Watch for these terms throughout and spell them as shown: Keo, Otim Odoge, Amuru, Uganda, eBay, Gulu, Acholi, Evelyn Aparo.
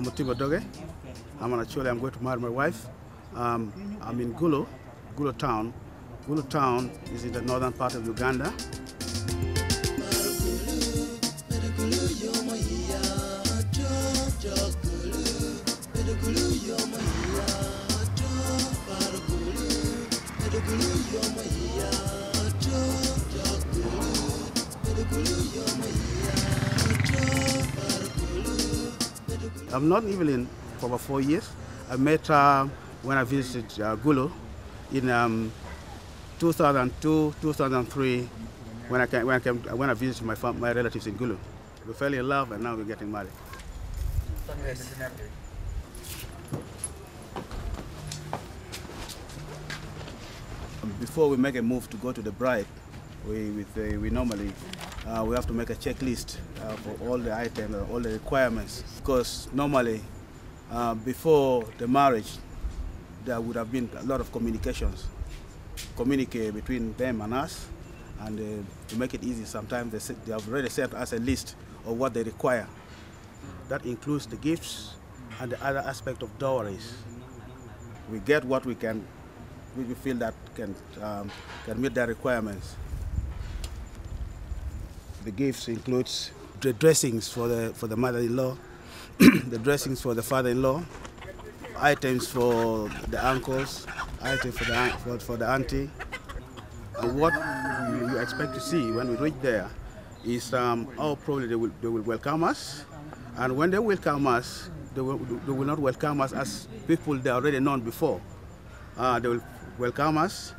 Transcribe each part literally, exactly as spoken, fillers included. I'm Otim Odoge. I'm an Acholi. I'm going to marry my wife. Um, I'm in Gulu, Gulu town. Gulu town is in the northern part of Uganda. I've known Evelyn for about four years. I met her when I visited uh, Gulu in um, two thousand two, two thousand three, when I came, when I came, when I visited my fam my relatives in Gulu. We fell in love, and now we're getting married. Yes. Before we make a move to go to the bride, we with the, we normally. Uh, we have to make a checklist uh, for all the items, uh, all the requirements. Because normally, uh, before the marriage, there would have been a lot of communications, communicate between them and us, and uh, to make it easy, sometimes they, set, they have already sent us a list of what they require. That includes the gifts and the other aspect of dowries. We get what we can, we feel that can um, can meet their requirements. The gifts includes the dressings for the for the mother-in-law, the dressings for the father-in-law, items for the uncles, items for the for, for the auntie. And what you expect to see when we reach there is um, oh, probably they will they will welcome us, and when they welcome us, they will they will not welcome us as people they already known before. Uh, they will welcome us,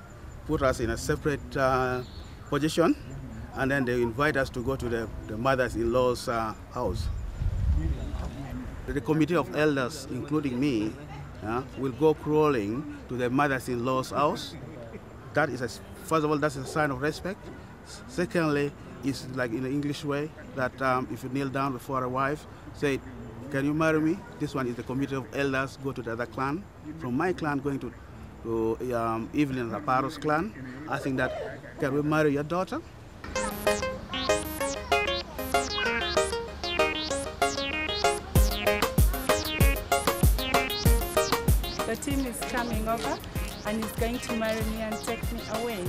put us in a separate uh, position. And then they invite us to go to the, the mother-in-law's uh, house. The committee of elders, including me, uh, will go crawling to the mother-in-law's house. That is, a, first of all, that's a sign of respect. Secondly, it's like in the English way that um, if you kneel down before a wife, say, "Can you marry me?" This one is the committee of elders go to the other clan. From my clan going to, to um, Evelyn Aparo's clan, asking that, "Can we marry your daughter?" The team is coming over and is going to marry me and take me away.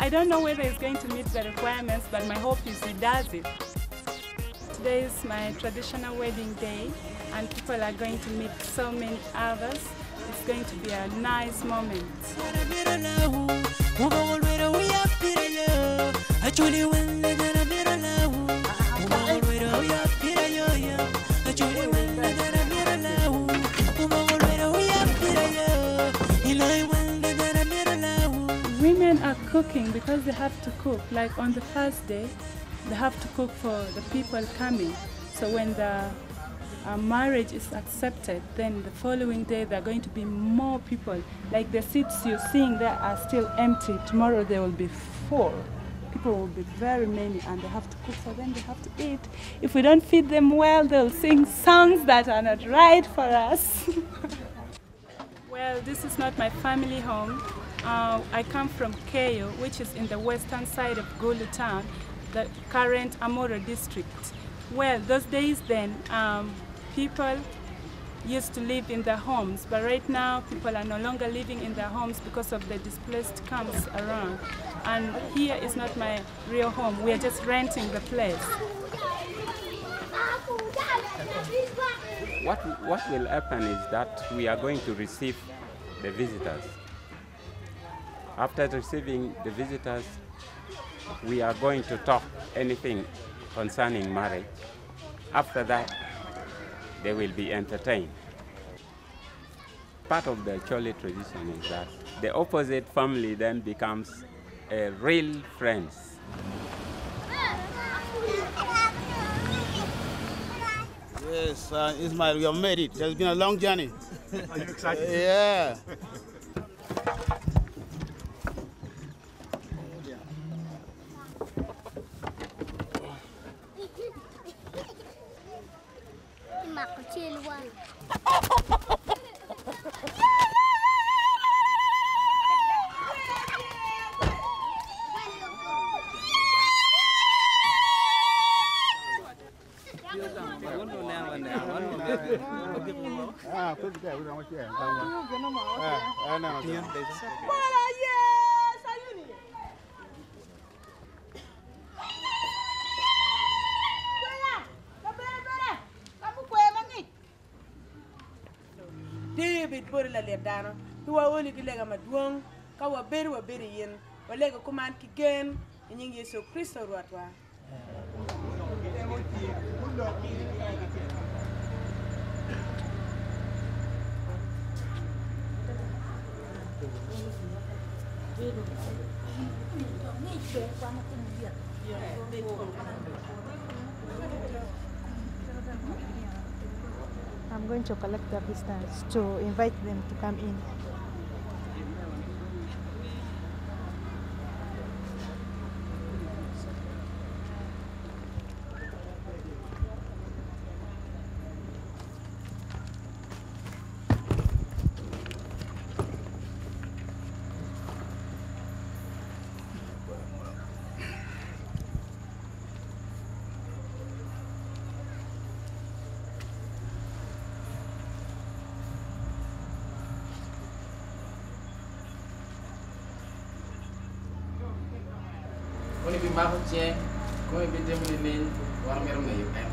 I don't know whether it's going to meet the requirements, but my hope is it does it. Today is my traditional wedding day, and people are going to meet so many others. It's going to be a nice moment. Women are cooking because they have to cook. Like on the first day, they have to cook for the people coming. So when the uh, marriage is accepted, then the following day there are going to be more people. Like the seats you're seeing there are still empty. Tomorrow there will be full. People will be very many, and they have to cook for them. They have to eat. If we don't feed them well, they'll sing songs that are not right for us. Well, this is not my family home. Uh, I come from Keo, which is in the western side of Gulu town, the current Amuru district. Well, those days then, um, people used to live in their homes, but right now people are no longer living in their homes because of the displaced camps around. And here is not my real home, we are just renting the place. What, what will happen is that we are going to receive the visitors. After receiving the visitors, we are going to talk anything concerning marriage. After that, they will be entertained. Part of the Acholi tradition is that the opposite family then becomes a real friends. Yes, uh, Ismail, you have made it. It has been a long journey. Are you excited? Yeah. David Borla Ledano, who are only Gilegamadwong, Kawaberu, a Berian, or Lego Command Kigan, and you so crystal water. I'm going to collect the visitors to invite them to come in. Mahoche, go a bit of the men, one girl may have.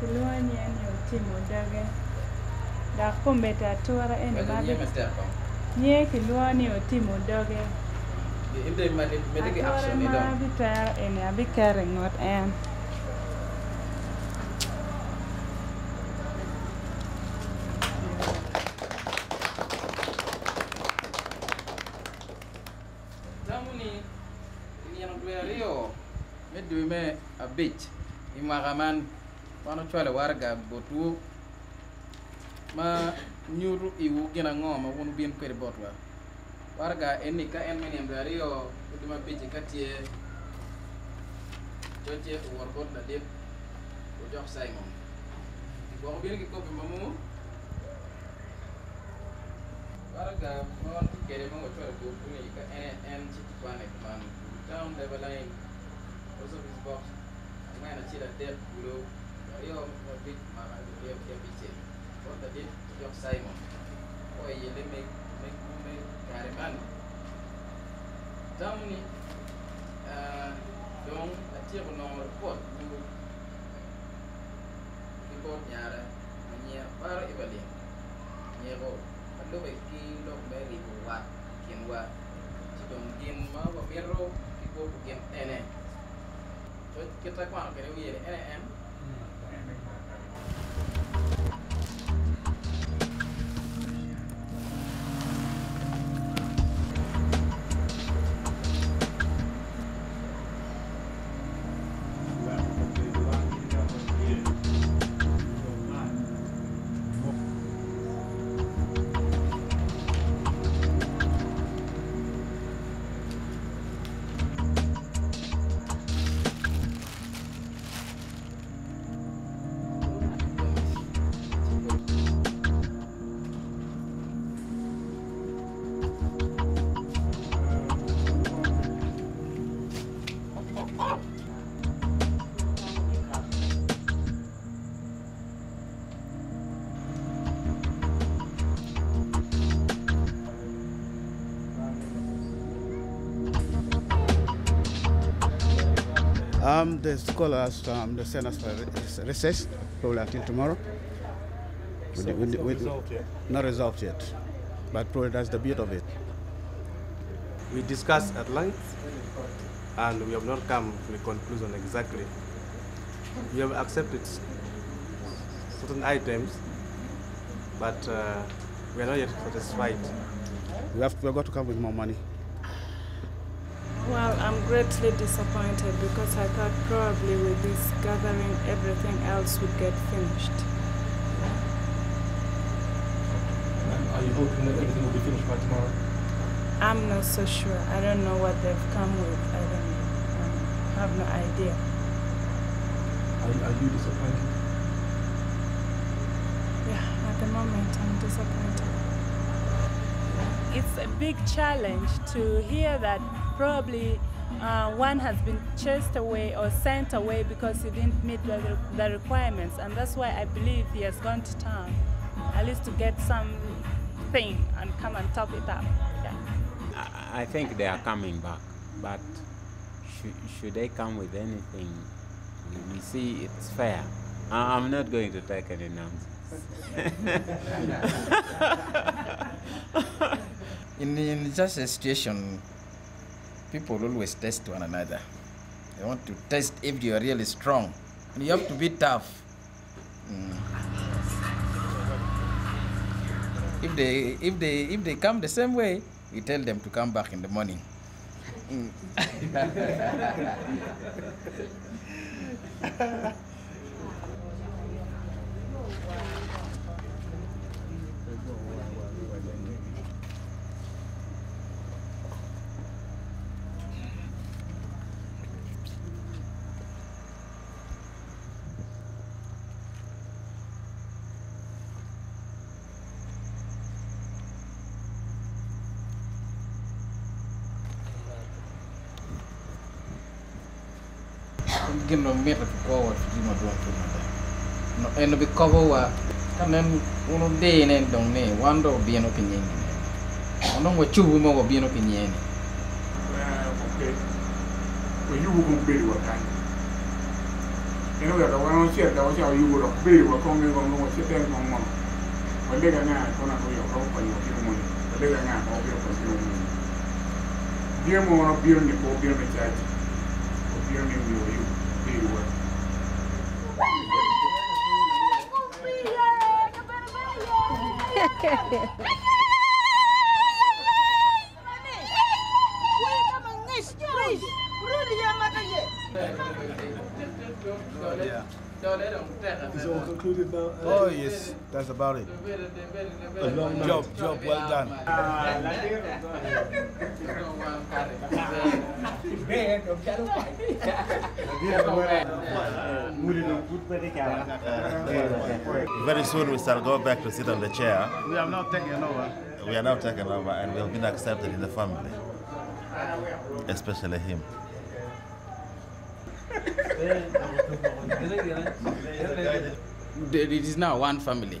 Gulu and Otim Odoge, the combator, Tora and Mother. Yea, Gulu and Otim Odoge. The medical action is there, and I'll be carrying what I am. Beach in Maraman, one of Charlie Warga, but who my new Iwu Ganangoma won't be in Petty Bottle. Warga, any car and many embryo, put my beach Catier, George, or Bottle Dip, or Job Simon. You won't be a copy of Mamu Warga, not get a moment to make and panic man down the line. Also, this box. I'm going to see that death below. You are a big man. You have a big deal. What the deal to your Simon? Or you let me make me carry money. Tell me, don't achieve no report. You report Yara and you are Evelyn. You go. I love a king of Mary who what can what. She don't give Mama Miro. People who can any. Get that one, get away, and Um, the scholars from the Senate recess probably until tomorrow. So we, we, we, resolved we, not resolved yet, but probably that's the beauty of it. We discussed at length, and we have not come to a conclusion exactly. We have accepted certain items, but uh, we are not yet satisfied. We have, we have got to come with more money. Well, I'm greatly disappointed because I thought probably with this gathering, everything else would get finished. Are you hoping that everything will be finished by tomorrow? I'm not so sure. I don't know what they've come with. I don't know. I have no idea. Are, are you disappointed? Yeah, at the moment I'm disappointed. it's a big challenge to hear that probably uh, one has been chased away or sent away because he didn't meet the, the requirements, and that's why I believe he has gone to town, at least to get something and come and top it up. Yeah. I think they are coming back, but should, should they come with anything, we see it's fair. I'm not going to take any nonsense. in, in such a situation, people always test one another. They want to test if you are really strong. And you have to be tough. Mm. If they, if they, if they come the same way, we tell them to come back in the morning. Mm. No matter what you might want to do. No, and we cover what and then one day and don't name one door be an opinion. I know what you women will be an opinion. Okay. When you won't be what kind. You know that one on share that was how you would have been what coming on what you think on one. But they are not going to do your home for your money. But they are not all your money. Dear more of you in the poor dear church. Or dear name you. It's all concluded now. Oh yes, that's about it. A long job, job well done. Very soon we shall go back to sit on the chair. We have now taken over. We are now taken over and we have been accepted in the family. Especially him. It is now one family.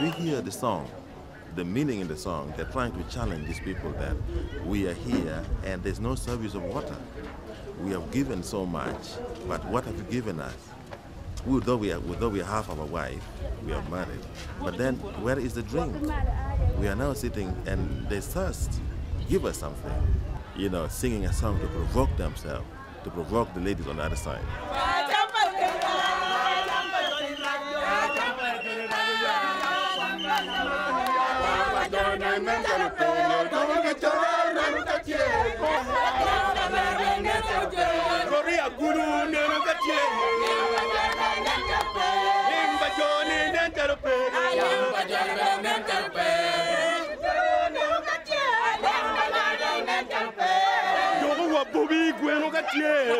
If we hear the song, the meaning in the song, they're trying to challenge these people that we are here and there's no service of water. We have given so much, but what have you given us? We, though, we are, though we are half of a wife, we are married, but then where is the drink? We are now sitting and they thirst. Give us something. You know, singing a song to provoke themselves, to provoke the ladies on the other side. bubi gweno katie.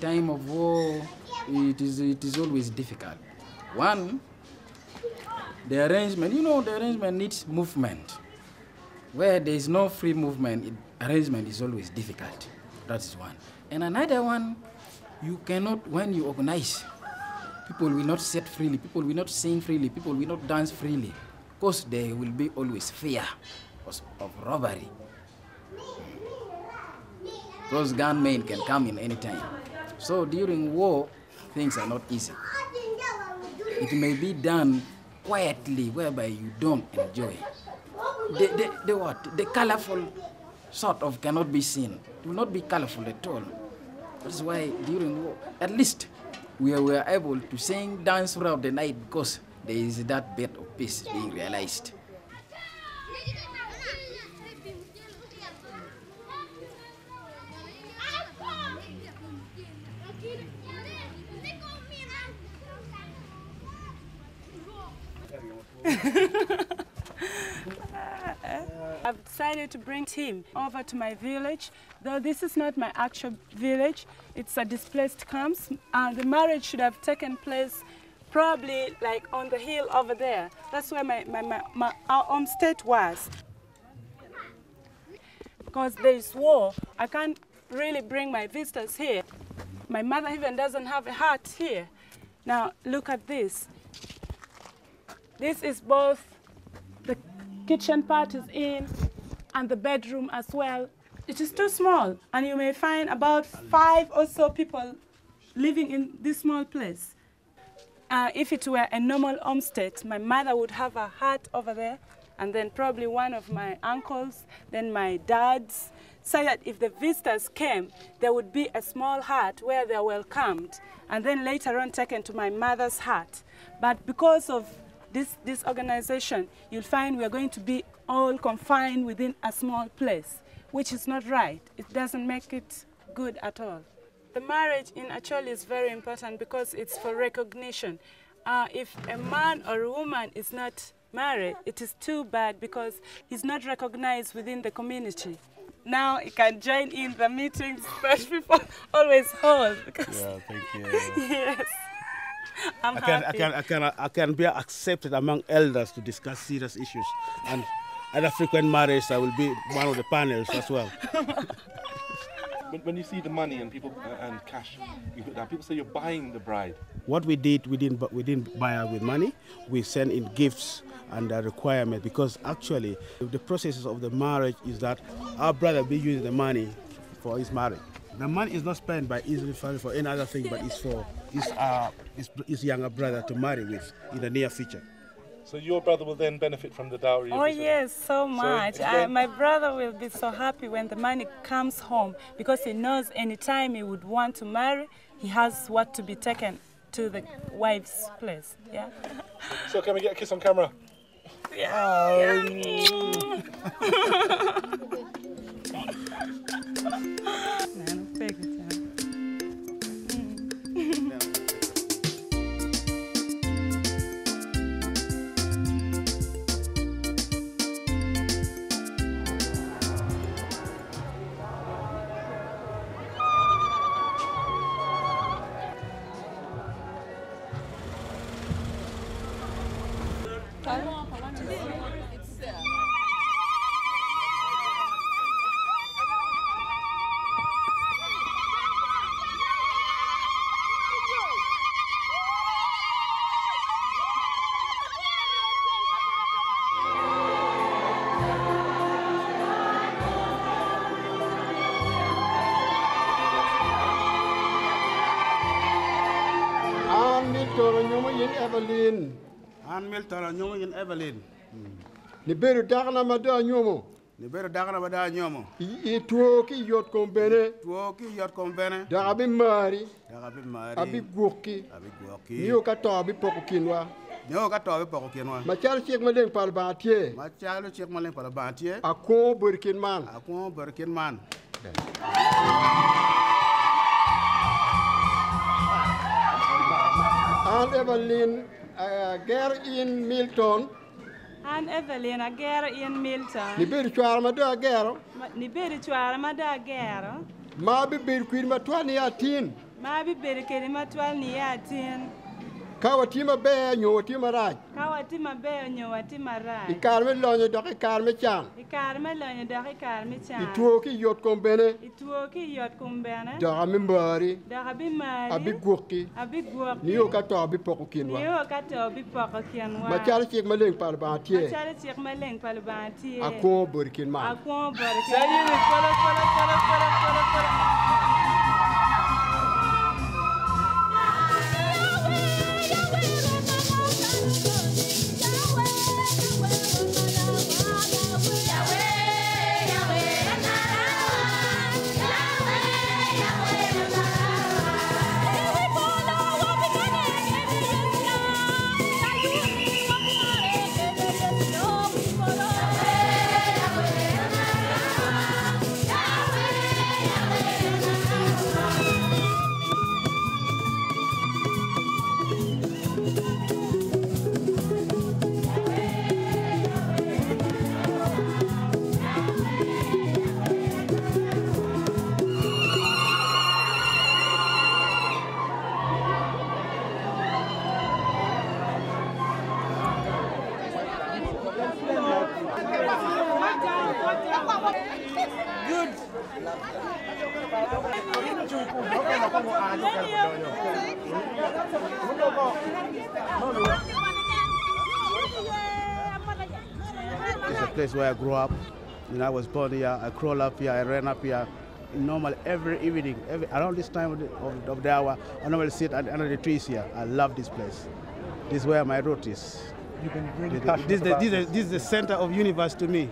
Time of war, it is it is always difficult. One, the arrangement, you know, the arrangement needs movement. Where there is no free movement, it, arrangement is always difficult. That is one. And another one, you cannot, when you organize, people will not sit freely, people will not sing freely, people will not dance freely, because there will be always fear of robbery. Those gunmen can come in any time. So during war, things are not easy. It may be done quietly, whereby you don't enjoy. The, the, the what? The colorful sort of cannot be seen. It will not be colorful at all. That's why during war, at least we were able to sing, dance throughout the night, because there is that bit of peace being realized. I've decided to bring him over to my village, though this is not my actual village. It's a displaced camp, and the marriage should have taken place probably like on the hill over there. That's where my, my, my, my our homestead was. Because there is war, I can't really bring my visitors here. My mother even doesn't have a heart here. Now look at this. This is both the kitchen part is in and the bedroom as well. It is too small, and you may find about five or so people living in this small place. Uh, if it were a normal homestead, my mother would have a hut over there, and then probably one of my uncles, then my dad's, so that if the visitors came, there would be a small hut where they are welcomed, and then later on taken to my mother's hut. But because of This, this organization, you'll find we're going to be all confined within a small place, which is not right. It doesn't make it good at all. The marriage in Acholi is very important because it's for recognition. Uh, if a man or a woman is not married, it is too bad because he's not recognized within the community. Now you can join in the meetings that people always hold. Yeah, thank you. Yes. I'm I can, I can, I can, I can be accepted among elders to discuss serious issues, and at a frequent marriage, I will be one of the panels as well. When you see the money and people uh, and cash, you put down, people say you're buying the bride. What we did, we didn't, we didn't buy her with money. We sent in gifts and a requirement, because actually the process of the marriage is that our brother will be using the money for his marriage. The money is not spent by his family for any other thing, but it's for his, uh, his, his younger brother to marry with in the near future. So your brother will then benefit from the dowry? Oh yes, so much. So I, my brother will be so happy when the money comes home, because he knows any time he would want to marry, he has what to be taken to the wife's place. Yeah. So can we get a kiss on camera? Yeah. Um. in Evelyn. An miltara nyomo in Evelyn. Ni beru dagna mada nyomo. Ni beru dagna mada nyomo. I tuoki yot kombene. Tuoki yot kombene. Dagabi mari. Dagabi mari. Abi guoki. Abi guoki. Niyo kato abi pokukinwa. Niyo kato abi pokukinwa. Machalo chekmaleng palbantier. Machalo chekmaleng palbantier. Akon Burkinman. Akon Burkinman. Anne Evelyn, a girl in Milton. Anne Evelyn, a girl in Milton. Ni beri chuar madu a girl. Ni beri chuar madu a girl. Ma bi beri kui matwa ni atin. Ma bi beri kui matwa ni atin. Kawatima be nyotima raj. Kawatima be nyotima raj. Ikarme lonye doki karme chan. Ikarme lonye doki karme chan. Ituoki yot kombene. Ituoki yot kombene. Darabi mbari. Darabi mbari. Abiguoki. Abiguoki. Niyo kato abipokukinwa. Niyo kato abipokukinwa. Machari chik maleng palbantie. Machari chik maleng palbantie. Akon Burkinman. Akon Burkinman. Sayini kola kola kola kola kola kola. Place where I grew up, you know, I was born here, I crawled up here, I ran up here. Normally, every evening, every, around this time of the, of, of the hour, I normally sit under the trees here. I love this place. This is where my root is. You can bring this, this, this, this, this is the center of universe to me.